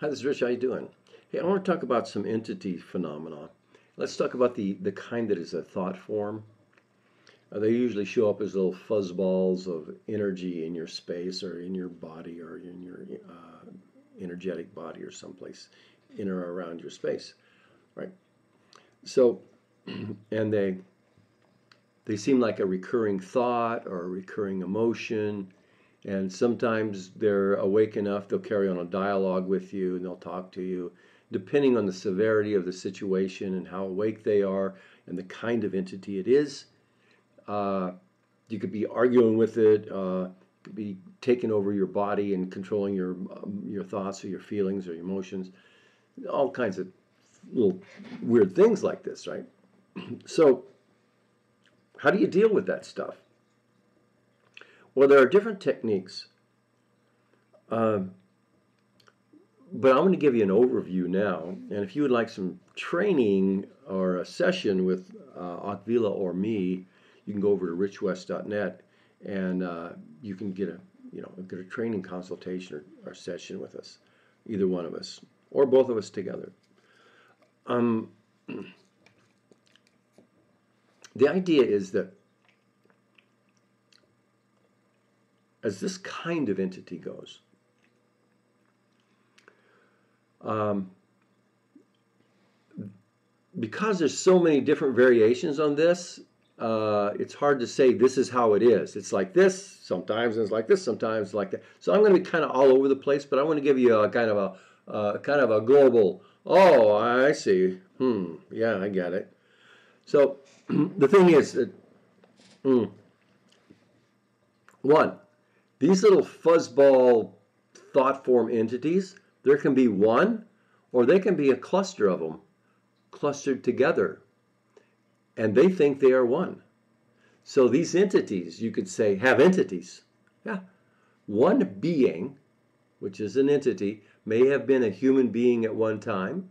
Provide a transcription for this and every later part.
Hi, this is Rich. How you doing? Hey, I want to talk about some entity phenomena. Let's talk about the kind that is a thought form. They usually show up as little fuzz balls of energy in your space or in your body or in your energetic body or someplace in or around your space, right? So, and they seem like a recurring thought or a recurring emotion. And sometimes they're awake enough, they'll carry on a dialogue with you and they'll talk to you. Depending on the severity of the situation and how awake they are and the kind of entity it is, you could be arguing with it, could be taking over your body and controlling your thoughts or your feelings or your emotions. All kinds of little weird things like this, right? So, how do you deal with that stuff? Well, there are different techniques, but I'm going to give you an overview now. And if you would like some training or a session with Akvila or me, you can go over to richwest.net and you can get a training consultation or session with us, either one of us or both of us together. The idea is that as this kind of entity goes, because there's so many different variations on this, it's hard to say this is how it is. It's like this sometimes, and it's like this sometimes, like that. So I'm going to be kind of all over the place, but I want to give you a kind of a global. Oh, I see. Yeah, I get it. So the thing is that one. These little fuzzball thought form entities, there can be one, or they can be a cluster of them, clustered together. And they think they are one. So these entities, you could say, have entities. Yeah. One being, which is an entity, may have been a human being at one time,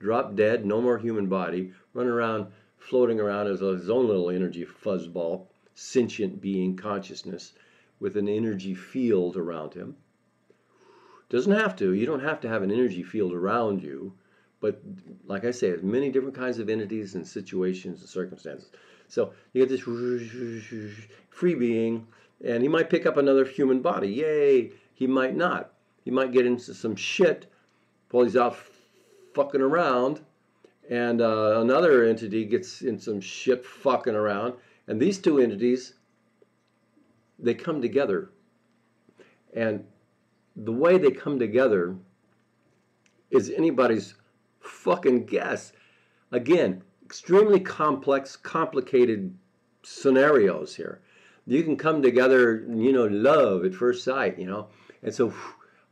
dropped dead, no more human body, run around, floating around as his own little energy fuzzball, sentient being, consciousness, with an energy field around him. Doesn't have to. You don't have to have an energy field around you. But like I say, there's many different kinds of entities and situations and circumstances. So you get this free being, and he might pick up another human body. Yay! He might not. He might get into some shit while he's out fucking around, and another entity gets in some shit fucking around. And these two entities, they come together, and the way they come together is anybody's fucking guess. Again, extremely complex, complicated scenarios here. You can come together, love at first sight, and so,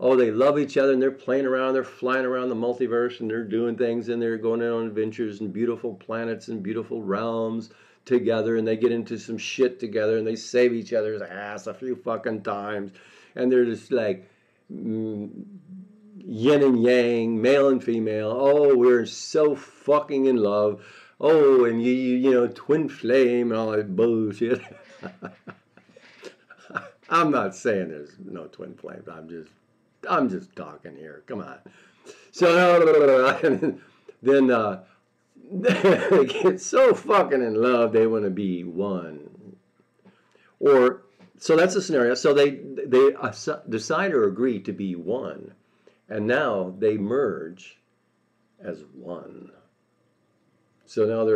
oh, they love each other, and they're playing around, they're flying around the multiverse, and they're doing things, and they're going on adventures and beautiful planets and beautiful realms together, and they get into some shit together, and they save each other's ass a few fucking times, and they're just like yin and yang, male and female. Oh, we're so fucking in love. Oh, and you know, twin flame and all that bullshit. I'm not saying there's no twin flame. I'm just talking here. Come on. So then they get so fucking in love they want to be one. Or so that's the scenario. So they decide or agree to be one, and now they merge as one. So now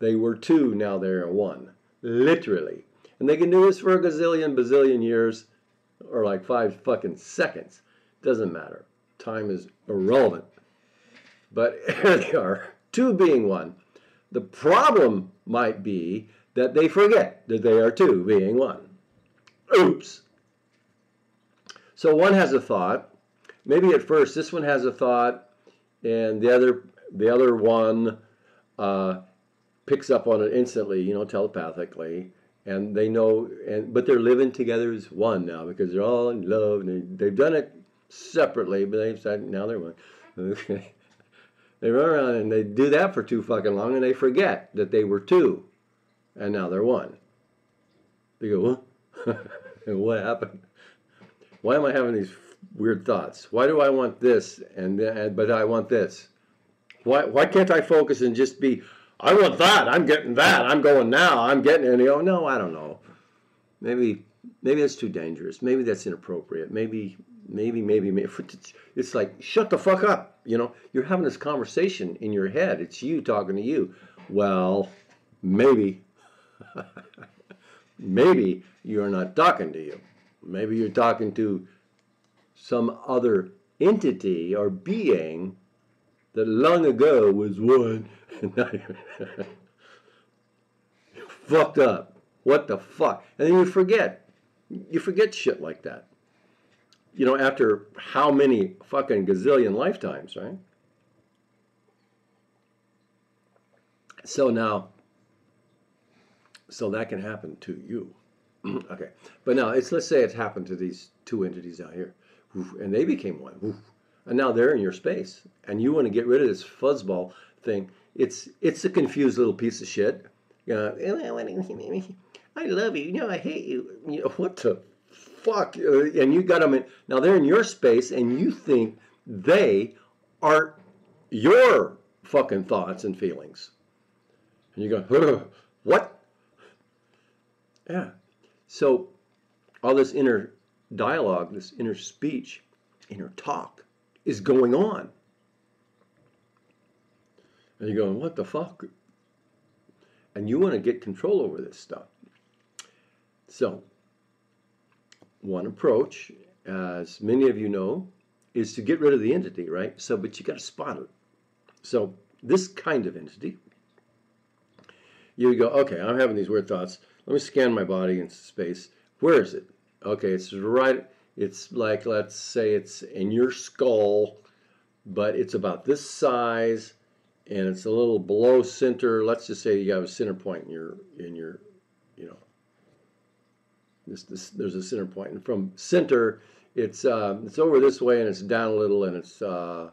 they were two, now they're one, literally. And they can do this for a gazillion bazillion years, or like 5 fucking seconds. Doesn't matter. Time is irrelevant. But here they are. Two being one. The problem might be that they forget that they are two being one. Oops. So one has a thought. Maybe at first this one has a thought, and the other one picks up on it instantly, telepathically, and they know. But they're living together as one now because they're all in love. And they've done it separately, but they've said now they're one. Okay. They run around and they do that for too fucking long, and they forget that they were two, and now they're one. They go, huh? What happened? Why am I having these weird thoughts. Why do I want this but I want this? Why can't I focus and just be, I want that, I'm getting that, I'm going now, I'm getting it. Oh, no, I don't know. Maybe that's too dangerous. Maybe that's inappropriate. Maybe. It's like, shut the fuck up. You know, you're having this conversation in your head. It's you talking to you. Well, maybe. Maybe you're not talking to you. Maybe you're talking to some other entity or being that long ago was one. Fucked up. What the fuck? And then you forget. You forget shit like that. You know, after how many fucking gazillion lifetimes, right? So now, so that can happen to you. Okay. But now, let's say it happened to these two entities out here. And they became one. And now they're in your space. And you want to get rid of this fuzzball thing. It's a confused little piece of shit. You know, I love you. You know, I hate you. You know, what the fuck? And you got them in. Now they're in your space and you think they are your fucking thoughts and feelings. And you go, what? Yeah. So all this inner dialogue, this inner speech, inner talk is going on. And you're going, what the fuck? And you want to get control over this stuff. So, one approach, as many of you know, is to get rid of the entity, right? So, but you got to spot it. So, this kind of entity, you go, okay, I'm having these weird thoughts. Let me scan my body into space. Where is it? Okay, it's right, it's like, let's say it's in your skull, but it's about this size, and it's a little below center. Let's just say you have a center point in your, you know, there's a center point. And from center, it's over this way and it's down a little and it's a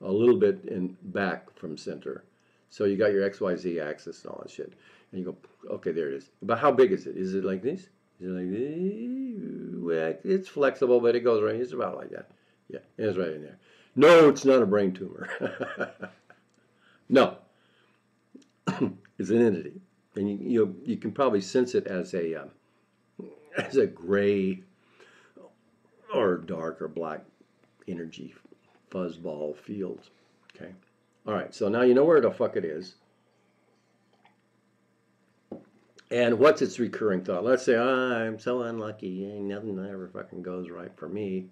little bit in back from center. So you got your XYZ axis and all that shit. And you go, okay, there it is. But how big is it? Is it like this? Is it like this? Well, it's flexible, but it goes right. It's about like that. Yeah, it's right in there. No, it's not a brain tumor. No, it's an entity, and you can probably sense it as a gray or dark or black energy fuzzball field. Okay, all right. So now you know where the fuck it is, and what's its recurring thought. Let's say I'm so unlucky, and nothing ever fucking goes right for me.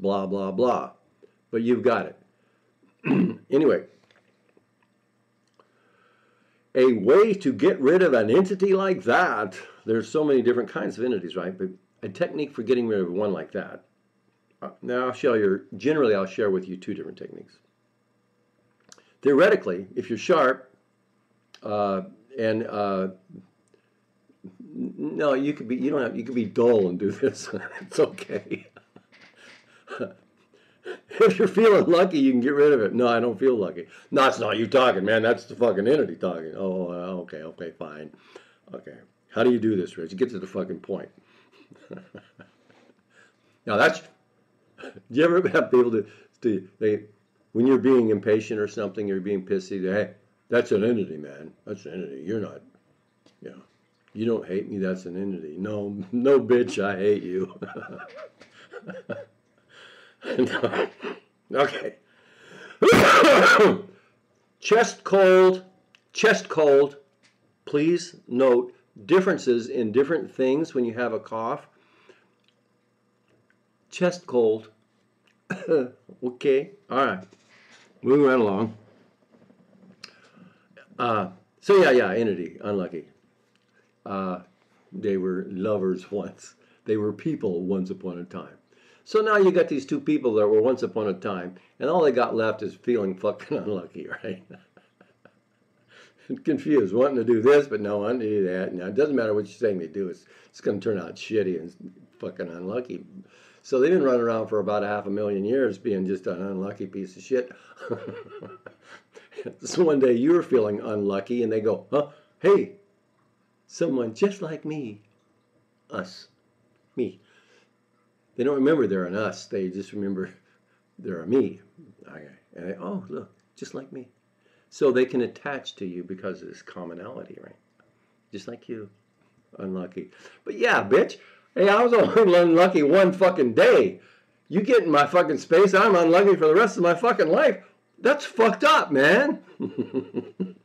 Blah blah blah, but you've got it. Anyway, a way to get rid of an entity like that, there's so many different kinds of entities, right? But a technique for getting rid of one like that. Now, I'll share with you two different techniques. Theoretically, if you're sharp, you could be dull and do this. It's okay. If you're feeling lucky, you can get rid of it. No, I don't feel lucky. No, it's not you talking, man. That's the fucking entity talking. Oh, okay, fine. Okay. How do you do this, Rich? You get to the fucking point. Now, do you ever have people when you're being impatient or something, you're being pissy, hey, that's an entity, man. That's an entity. You're not, you know, you don't hate me. That's an entity. No, no, bitch, I hate you. No. Okay. Chest cold. Please note differences in different things when you have a cough. Chest cold. Okay. All right. Moving right along. Entity, unlucky. They were lovers once. They were people once upon a time. So now you got these two people that were once upon a time, and all they got left is feeling fucking unlucky, right? Confused, wanting to do this, but no, wanting to do that. Now, it doesn't matter what you're saying they do. It's going to turn out shitty and fucking unlucky. So they've been running around for about 500,000 years being just an unlucky piece of shit. So one day you're feeling unlucky, and they go, huh? Hey, someone just like me. Us. Me. They don't remember they're an us. They just remember they're a me. And they, oh, look, just like me. So they can attach to you because of this commonality, right? Just like you. Unlucky. But yeah, bitch. Hey, I was only unlucky one fucking day. You get in my fucking space, I'm unlucky for the rest of my fucking life. That's fucked up, man. And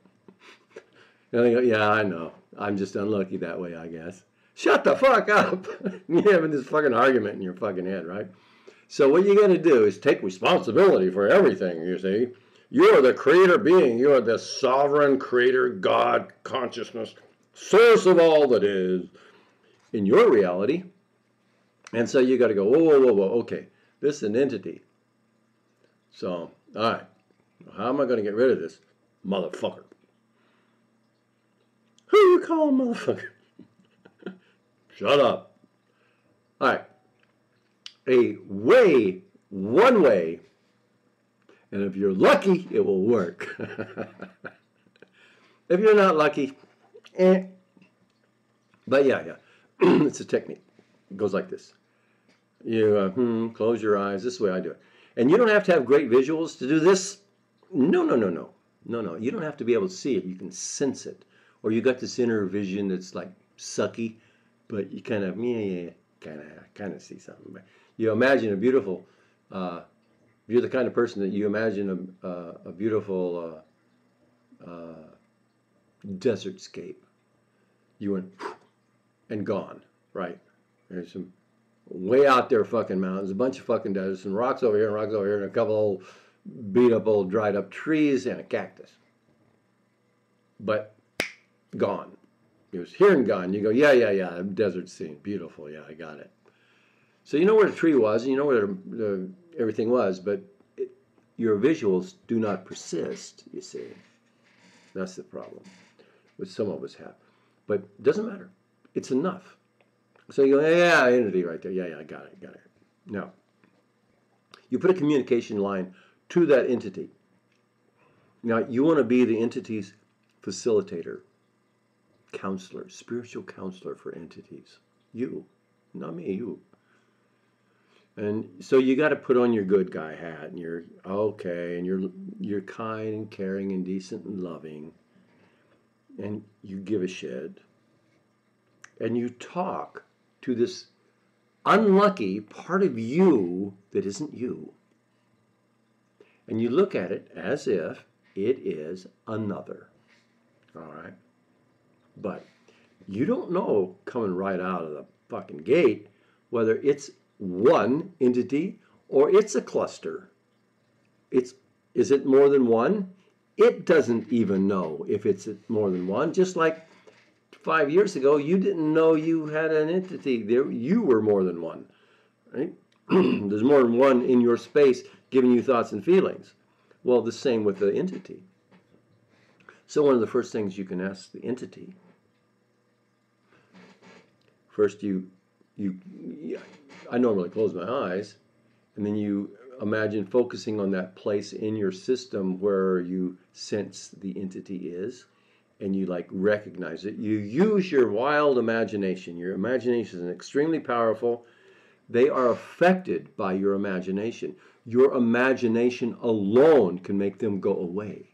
I go, yeah, I know. I'm just unlucky that way, I guess. Shut the fuck up. You're having this fucking argument in your fucking head, right? So what you got to do is take responsibility for everything, you see. You are the creator being. You are the sovereign creator, God, consciousness, source of all that is in your reality. And so you got to go, whoa, whoa, whoa, whoa, okay. This is an entity. So, all right. How am I going to get rid of this motherfucker? Who you call a motherfucker? Shut up. All right. A way, one way, and if you're lucky, it will work. If you're not lucky, eh. But yeah, yeah. It's a technique. It goes like this. You close your eyes. This is the way I do it. And you don't have to have great visuals to do this. No. You don't have to be able to see it. You can sense it. Or you got this inner vision that's like sucky, but you kind of, kind of see something. But you imagine a beautiful, you're the kind of person that you imagine a beautiful desertscape. You went, and gone, right? There's some way out there fucking mountains, a bunch of fucking deserts, and rocks over here and rocks over here, and a couple old beat up old dried up trees and a cactus. But gone. It was here and gone. You go, yeah, desert scene. Beautiful, yeah, I got it. So you know where the tree was, and you know where everything was, but your visuals do not persist, you see. That's the problem, which some of us have. But it doesn't matter. It's enough. So you go, yeah, entity right there. Yeah, I got it, got it. Now, you put a communication line to that entity. Now, you want to be the entity's facilitator. Counselor, spiritual counselor for entities. You, not me, you. And so you got to put on your good guy hat, and you're okay, and you're kind and caring and decent and loving, and you give a shit, and you talk to this unlucky part of you that isn't you, and you look at it as if it is another. All right. But you don't know coming right out of the fucking gate whether it's one entity or it's a cluster. Is it more than one? It doesn't even know if it's more than one. Just like 5 years ago, you didn't know you had an entity. You were more than one. Right? There's more than one in your space giving you thoughts and feelings. Well, the same with the entity. So one of the first things you can ask the entity. First, I normally close my eyes, and then you imagine focusing on that place in your system where you sense the entity is, and you like recognize it. You use your wild imagination. Your imagination is extremely powerful. They are affected by your imagination. Your imagination alone can make them go away.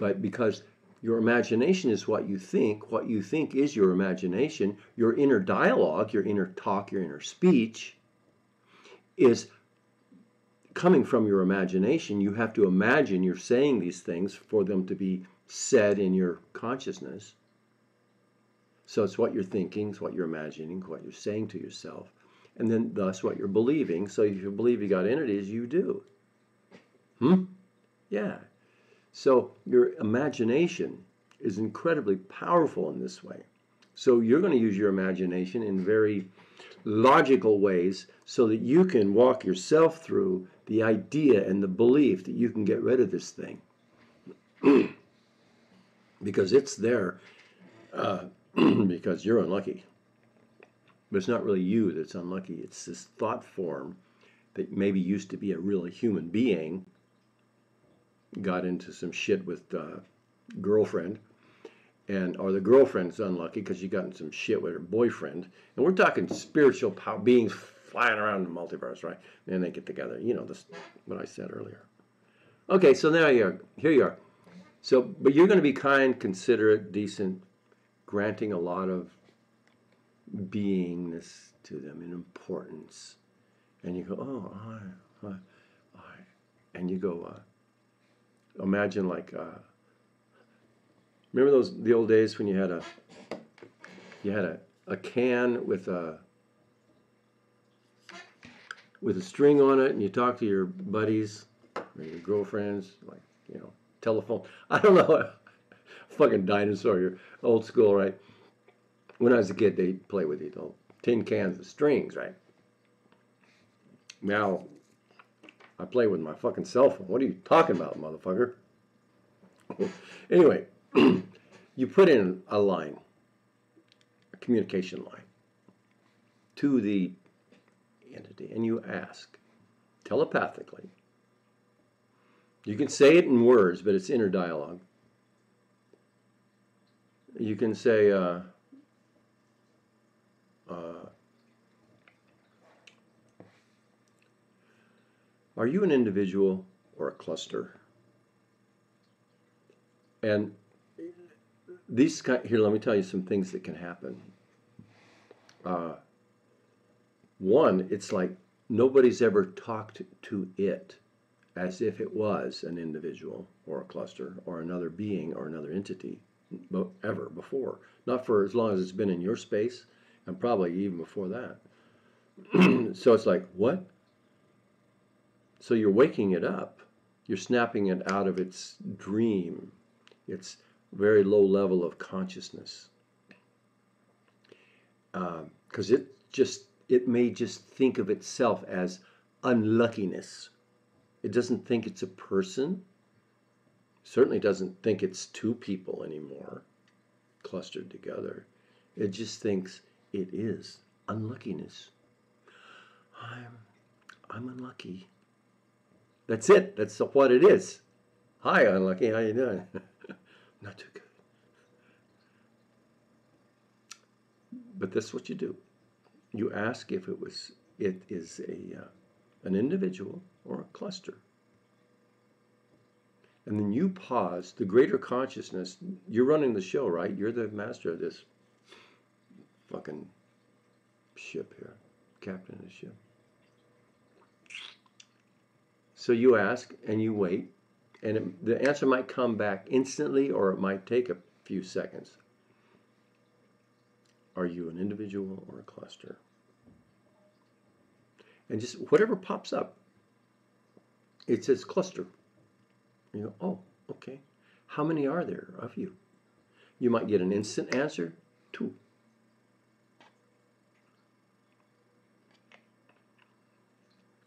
But because your imagination is what you think is your imagination, your inner dialogue, your inner talk, your inner speech is coming from your imagination. You have to imagine you're saying these things for them to be said in your consciousness. So it's what you're thinking, it's what you're imagining, what you're saying to yourself, and then thus what you're believing. So if you believe you got entities, you do. Yeah. So your imagination is incredibly powerful in this way. So you're going to use your imagination in very logical ways so that you can walk yourself through the idea and the belief that you can get rid of this thing. Because it's there, because you're unlucky. But it's not really you that's unlucky. It's this thought form that maybe used to be a real human being, got into some shit with the girlfriend, or the girlfriend's unlucky because she got in some shit with her boyfriend. And we're talking spiritual beings flying around in the multiverse, right? Then they get together. You know this, what I said earlier. Okay, so now you're here. You are. So, but you're going to be kind, considerate, decent, granting a lot of beingness to them and importance. And you go, oh, I, and you go. Imagine like. Remember the old days when you had a can with a string on it, and you talk to your buddies or your girlfriends, like, you know, telephone. I don't know, fucking dinosaur, you're old school, right? When I was a kid, they'd play with these old tin cans with strings, right? Now, I play with my fucking cell phone. What are you talking about, motherfucker? Anyway, you put in a line, a communication line, to the entity, and you ask telepathically. You can say it in words, but it's inner dialogue. You can say, are you an individual or a cluster? And these kind, here, let me tell you some things that can happen. One, it's like nobody's ever talked to it as if it was an individual or a cluster or another being or another entity ever before. Not for as long as it's been in your space, and probably even before that. So it's like, what? So you're waking it up. You're snapping it out of its dream. It's very low level of consciousness. Because it may just think of itself as unluckiness. It doesn't think it's a person. Certainly doesn't think it's two people anymore, clustered together. It just thinks it is unluckiness. I'm unlucky. That's it. That's what it is. Hi, unlucky. How you doing? Not too good. But that's what you do. You ask if it is an individual or a cluster. And then you pause. The greater consciousness, you're running the show, right? You're the master of this fucking ship here, captain of the ship. So you ask and you wait, and the answer might come back instantly, or it might take a few seconds. Are you an individual or a cluster? And just whatever pops up, it says cluster. You go, oh, okay. How many are there of you? You might get an instant answer, 2.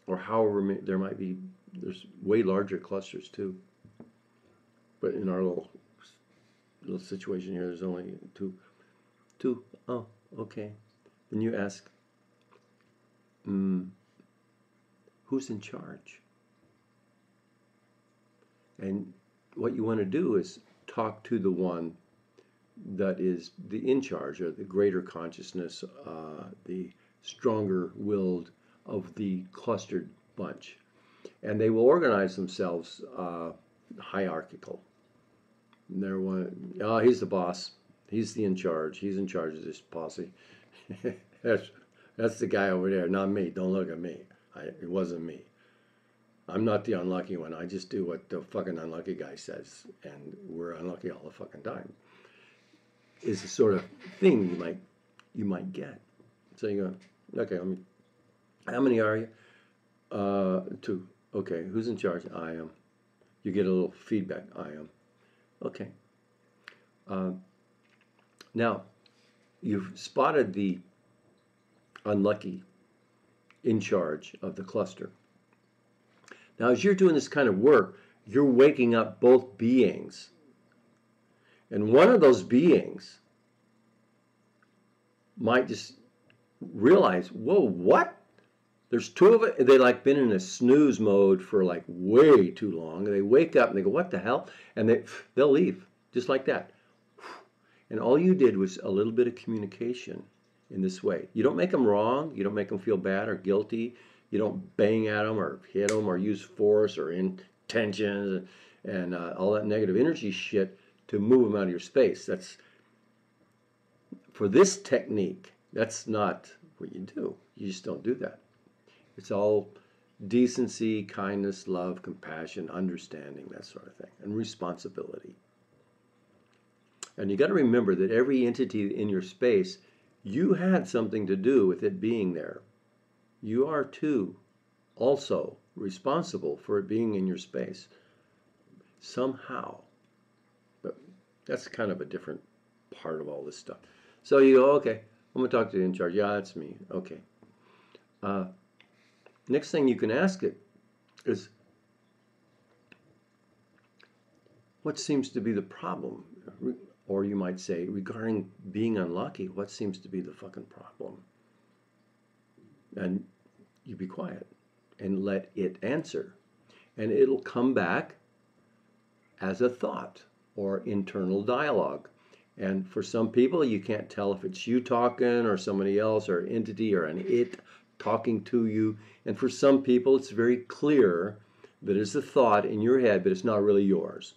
Or however, there might be, there's way larger clusters too. But in our little situation here, there's only 2. Oh, okay. Then you ask, who's in charge? And what you want to do is talk to the one that is the in charge, or the greater consciousness, the stronger willed of the clustered bunch. And they will organize themselves hierarchical. They're one, oh, he's the boss. He's the in charge. He's in charge of this posse. That's the guy over there, not me. Don't look at me. It wasn't me. I'm not the unlucky one. I just do what the fucking unlucky guy says, and we're unlucky all the fucking time. Is the sort of thing you might get. So you go, okay, how many are you? 2. Okay, who's in charge? I am. You get a little feedback. I am. Okay. Now, you've spotted the unlucky in charge of the cluster. Now, as you're doing this kind of work, you're waking up both beings. And one of those beings might just realize, whoa, what? There's 2 of it. They've like been in a snooze mode for like way too long. They wake up and they go, what the hell? And they'll leave, just like that. And all you did was a little bit of communication. in this way. You don't make them wrong. You don't make them feel bad or guilty. You don't bang at them or hit them or use force or intentions and all that negative energy shit to move them out of your space. That's for this technique. That's not what you do. You just don't do that. It's all decency, kindness, love, compassion, understanding, that sort of thing, and responsibility. And you got to remember that every entity in your space, you had something to do with it being there. You are too also responsible for it being in your space somehow. But that's kind of a different part of all this stuff. So you go, okay, I'm going to talk to the in charge. Yeah, that's me. Okay. Next thing you can ask it is, what seems to be the problem? Or you might say, regarding being unlucky, what seems to be the fucking problem? And you be quiet and let it answer. And it'll come back as a thought or internal dialogue. And for some people, you can't tell if it's you talking or somebody else or an entity or an it talking to you. And for some people, it's very clear that it's a thought in your head, but it's not really yours.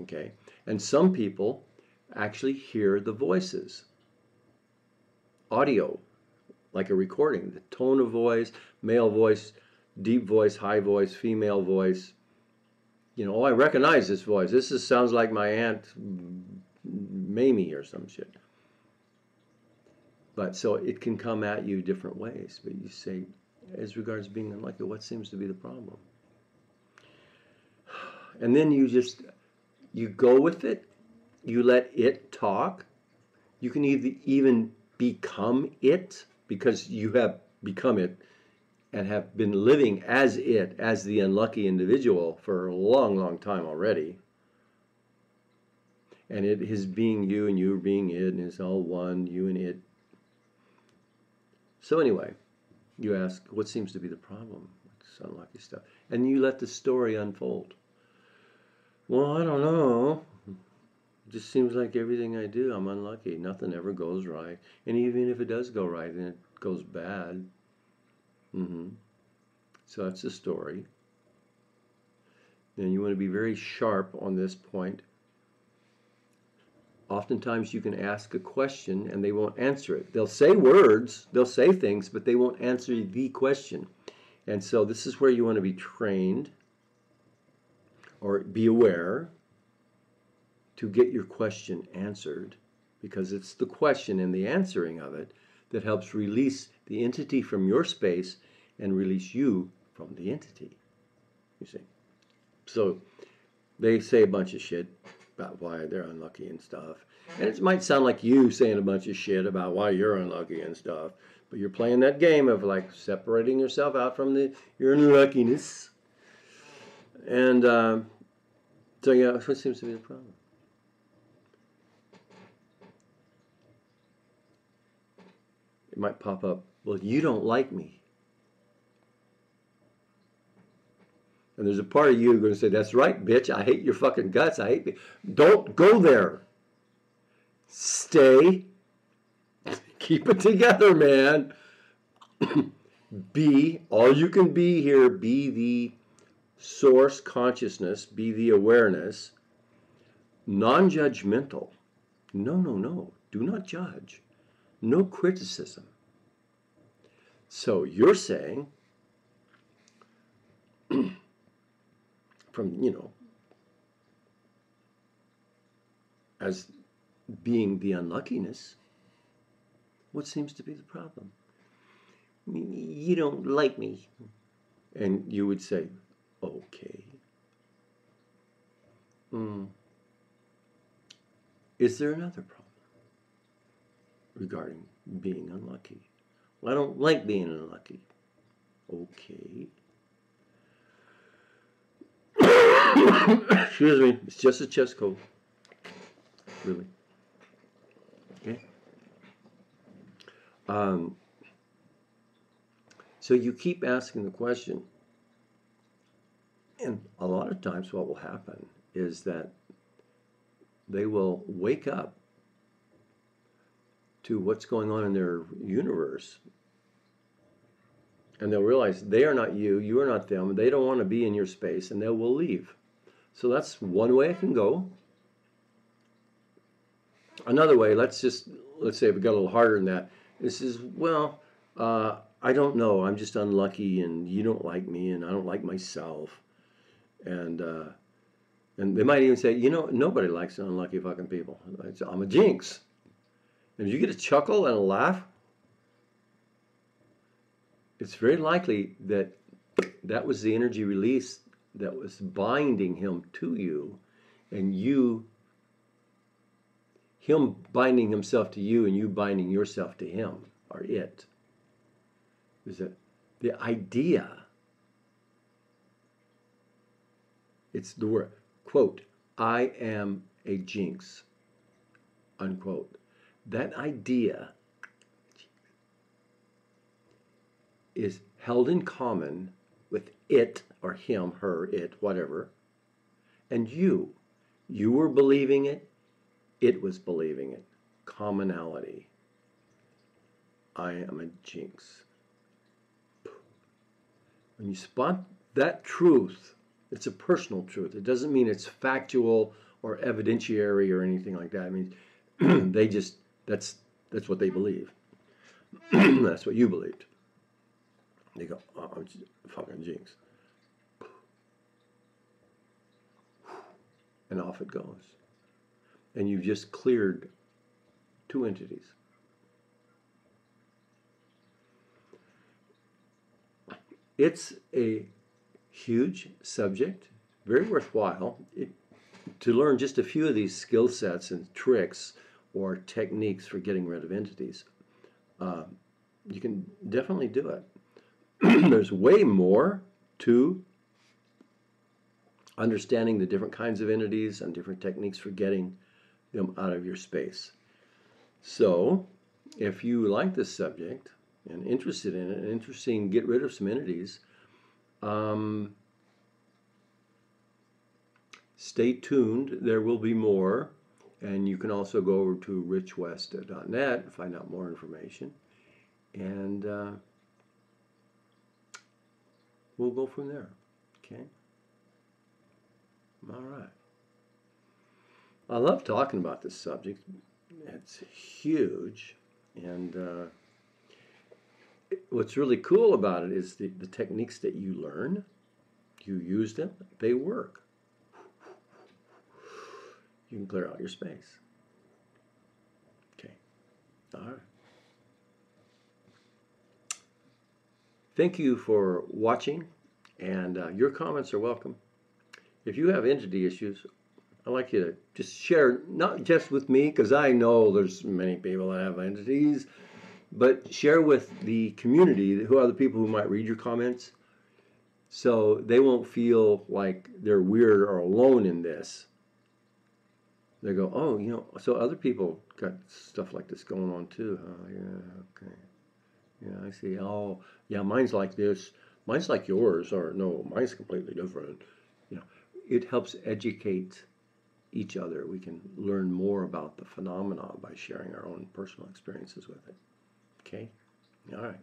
Okay? And some people actually hear the voices, audio, like a recording, the tone of voice, male voice, deep voice, high voice, female voice. You know, oh, I recognize this voice. This sounds like my aunt Mamie or some shit. But so it can come at you different ways. But you say, as regards being unlucky, what seems to be the problem? And then you just... you go with it, you let it talk, you can even become it, because you have become it and have been living as it, as the unlucky individual for a long, long time already. And it is being you and you being it, and it's all one, you and it. So anyway, you ask, what seems to be the problem with this unlucky stuff? And you let the story unfold. Well, I don't know. It just seems like everything I do, I'm unlucky. Nothing ever goes right. And even if it does go right, then it goes bad. So that's the story. And you want to be very sharp on this point. Oftentimes you can ask a question and they won't answer it. They'll say words, they'll say things, but they won't answer the question. And so this is where you want to be trained, or be aware, to get your question answered, because it's the question and the answering of it that helps release the entity from your space and release you from the entity, you see. So they say a bunch of shit about why they're unlucky and stuff. And it might sound like you saying a bunch of shit about why you're unlucky and stuff, but you're playing that game of like separating yourself out from your unluckiness. And so, yeah, what seems to be the problem? It might pop up, well, you don't like me. And there's a part of you going to say, that's right, bitch, I hate your fucking guts, I hate me. Don't go there. Stay. Keep it together, man. Be, all you can be here, be the source consciousness, be the awareness, non-judgmental. No, do not judge. No criticism. So you're saying, from, you know, as being the unluckiness, what seems to be the problem? You don't like me. And you would say, okay. Is there another problem regarding being unlucky? Well, I don't like being unlucky. Okay. Excuse me. It's just a chest cold. Really. Okay. So you keep asking the question. And a lot of times what will happen is that they will wake up to what's going on in their universe. And they'll realize they are not you, you are not them, they don't want to be in your space, and they will leave. So that's one way it can go. Another way, let's say if it got a little harder than that, this is, well, I don't know, I'm just unlucky, and you don't like me, and I don't like myself. And they might even say, you know, nobody likes unlucky fucking people. I'm a jinx. And if you get a chuckle and a laugh, it's very likely that that was the energy release that was binding him to you, and you, him binding himself to you and you binding yourself to him, or it. Is that the idea? It's the word, quote, I am a jinx, unquote. That idea is held in common with it or him, her, it, whatever, and you. You were believing it, it was believing it. Commonality. I am a jinx. When you spot that truth, it's a personal truth. It doesn't mean it's factual or evidentiary or anything like that. I mean, they just, that's what they believe. That's what you believed. They go, oh, I'm fucking jinx. And off it goes. And you've just cleared two entities. It's a huge subject, very worthwhile. To learn just a few of these skill sets and tricks or techniques for getting rid of entities, you can definitely do it. There's way more to understanding the different kinds of entities and different techniques for getting them out of your space. So, if you like this subject and interested in it, and interesting, get rid of some entities, stay tuned. There will be more, and you can also go over to richwest.net and find out more information. And we'll go from there. Okay? All right. I love talking about this subject. It's huge. And what's really cool about it is the techniques that you learn. You use them. They work. You can clear out your space. Okay. All right. Thank you for watching, and your comments are welcome. If you have entity issues, I'd like you to just share, not just with me, because I know there's many people that have entities, but share with the community, who are the people who might read your comments, so they won't feel like they're weird or alone in this. They go, oh, you know, so other people got stuff like this going on too, huh? Yeah, okay. Yeah, I see. Oh, yeah, mine's like this. Mine's like yours. Or, no, mine's completely different. You know, it helps educate each other. We can learn more about the phenomena by sharing our own personal experiences with it. Okay? All right.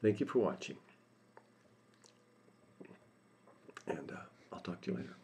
Thank you for watching. And I'll talk to you later.